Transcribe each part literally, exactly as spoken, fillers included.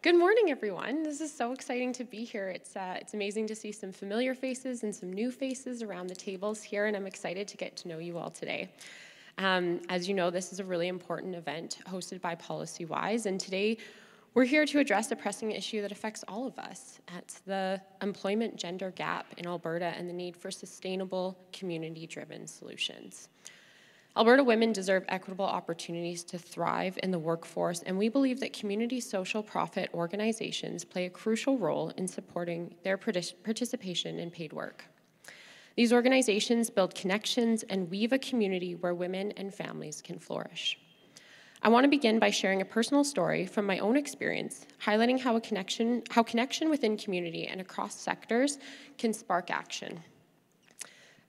Good morning, everyone. This is so exciting to be here. It's, uh, it's amazing to see some familiar faces and some new faces around the tables here, and I'm excited to get to know you all today. Um, as you know, this is a really important event hosted by PolicyWise, and today we're here to address a pressing issue that affects all of us. That's the employment gender gap in Alberta and the need for sustainable, community-driven solutions. Alberta women deserve equitable opportunities to thrive in the workforce, and we believe that community social profit organizations play a crucial role in supporting their participation in paid work. These organizations build connections and weave a community where women and families can flourish. I want to begin by sharing a personal story from my own experience, highlighting how a connection, how connection within community and across sectors can spark action.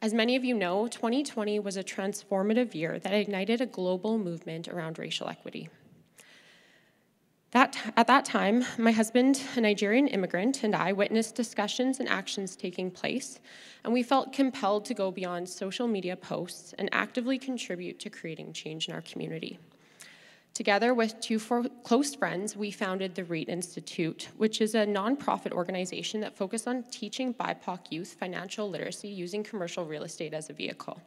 As many of you know, twenty twenty was a transformative year that ignited a global movement around racial equity. That, at that time, my husband, a Nigerian immigrant, and I witnessed discussions and actions taking place, and we felt compelled to go beyond social media posts and actively contribute to creating change in our community. Together with two close friends, we founded the REIT Institute, which is a nonprofit organization that focuses on teaching B I P O C youth financial literacy using commercial real estate as a vehicle.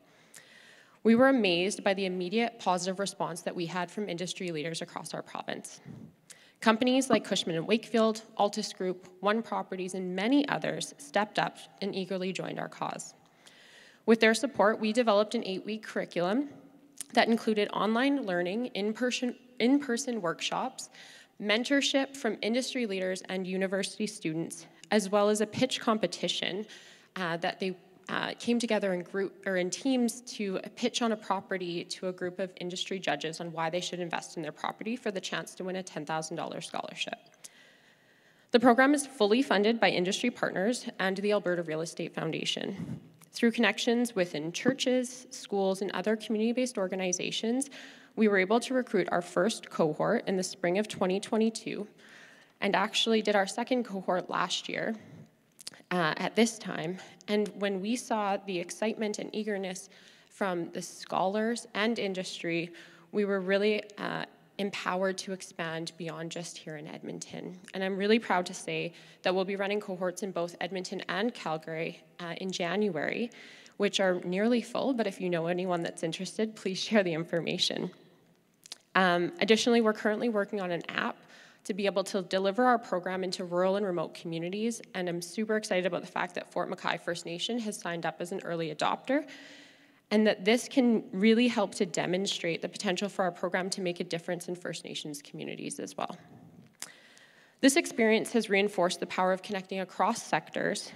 We were amazed by the immediate positive response that we had from industry leaders across our province. Companies like Cushman and Wakefield, Altus Group, One Properties, and many others stepped up and eagerly joined our cause. With their support, we developed an eight-week curriculum that included online learning, in-person in-person workshops, mentorship from industry leaders and university students, as well as a pitch competition uh, that they uh, came together in group or in teams to pitch on a property to a group of industry judges on why they should invest in their property for the chance to win a ten thousand dollar scholarship. The program is fully funded by industry partners and the Alberta Real Estate Foundation. Through connections within churches, schools, and other community-based organizations, we were able to recruit our first cohort in the spring of twenty twenty-two, and actually did our second cohort last year uh, at this time. And when we saw the excitement and eagerness from the scholars and industry, we were really uh, empowered to expand beyond just here in Edmonton. And I'm really proud to say that we'll be running cohorts in both Edmonton and Calgary uh, in January, which are nearly full, but if you know anyone that's interested, please share the information. Um, additionally, we're currently working on an app to be able to deliver our program into rural and remote communities, and I'm super excited about the fact that Fort McKay First Nation has signed up as an early adopter, and that this can really help to demonstrate the potential for our program to make a difference in First Nations communities as well. This experience has reinforced the power of connecting across sectors,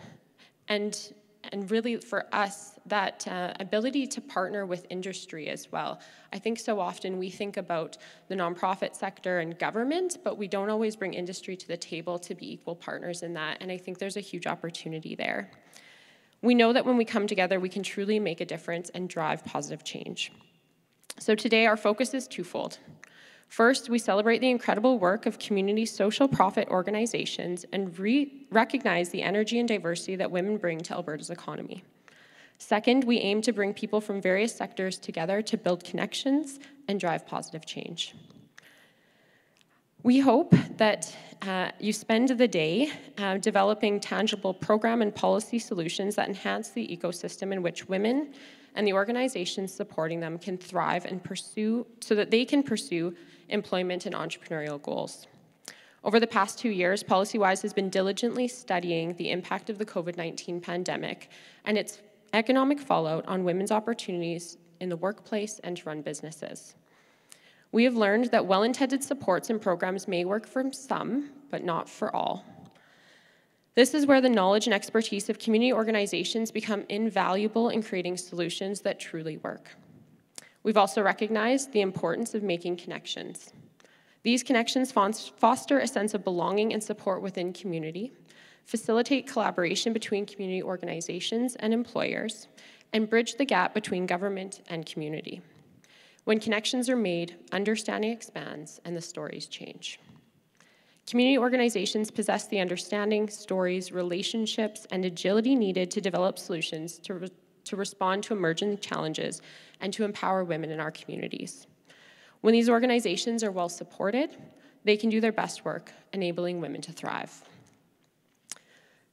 and, and really for us, that uh, ability to partner with industry as well. I think so often we think about the nonprofit sector and government, but we don't always bring industry to the table to be equal partners in that, and I think there's a huge opportunity there. We know that when we come together, we can truly make a difference and drive positive change. So today, our focus is twofold. First, we celebrate the incredible work of community social profit organizations and re recognize the energy and diversity that women bring to Alberta's economy. Second, we aim to bring people from various sectors together to build connections and drive positive change. We hope that uh, you spend the day uh, developing tangible program and policy solutions that enhance the ecosystem in which women and the organizations supporting them can thrive and pursue, so that they can pursue employment and entrepreneurial goals. Over the past two years, PolicyWise has been diligently studying the impact of the COVID nineteen pandemic and its economic fallout on women's opportunities in the workplace and to run businesses. We have learned that well-intended supports and programs may work for some, but not for all. This is where the knowledge and expertise of community organizations become invaluable in creating solutions that truly work. We've also recognized the importance of making connections. These connections foster a sense of belonging and support within community, facilitate collaboration between community organizations and employers, and bridge the gap between government and community. When connections are made, understanding expands and the stories change. Community organizations possess the understanding, stories, relationships, and agility needed to develop solutions to, re to respond to emerging challenges and to empower women in our communities. When these organizations are well supported, They can do their best work, enabling women to thrive.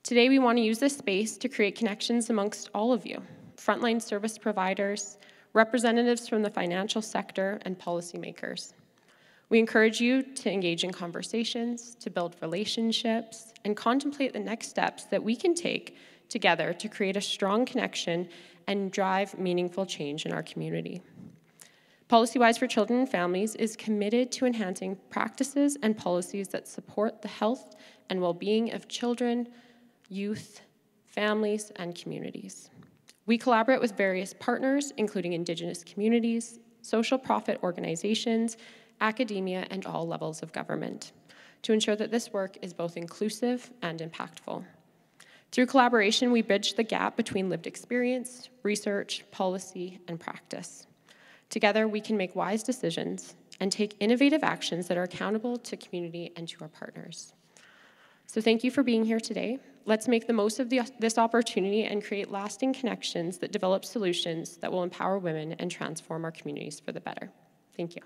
Today, we want to use this space to create connections amongst all of you, frontline service providers, representatives from the financial sector, and policymakers. We encourage you to engage in conversations, to build relationships, and contemplate the next steps that we can take together to create a strong connection and drive meaningful change in our community. PolicyWise for Children and Families is committed to enhancing practices and policies that support the health and well-being of children, youth, families, and communities. We collaborate with various partners, including Indigenous communities, social profit organizations, academia, and all levels of government, to ensure that this work is both inclusive and impactful. Through collaboration, we bridge the gap between lived experience, research, policy, and practice. Together, we can make wise decisions and take innovative actions that are accountable to community and to our partners. So thank you for being here today. Let's make the most of the, this opportunity and create lasting connections that develop solutions that will empower women and transform our communities for the better. Thank you.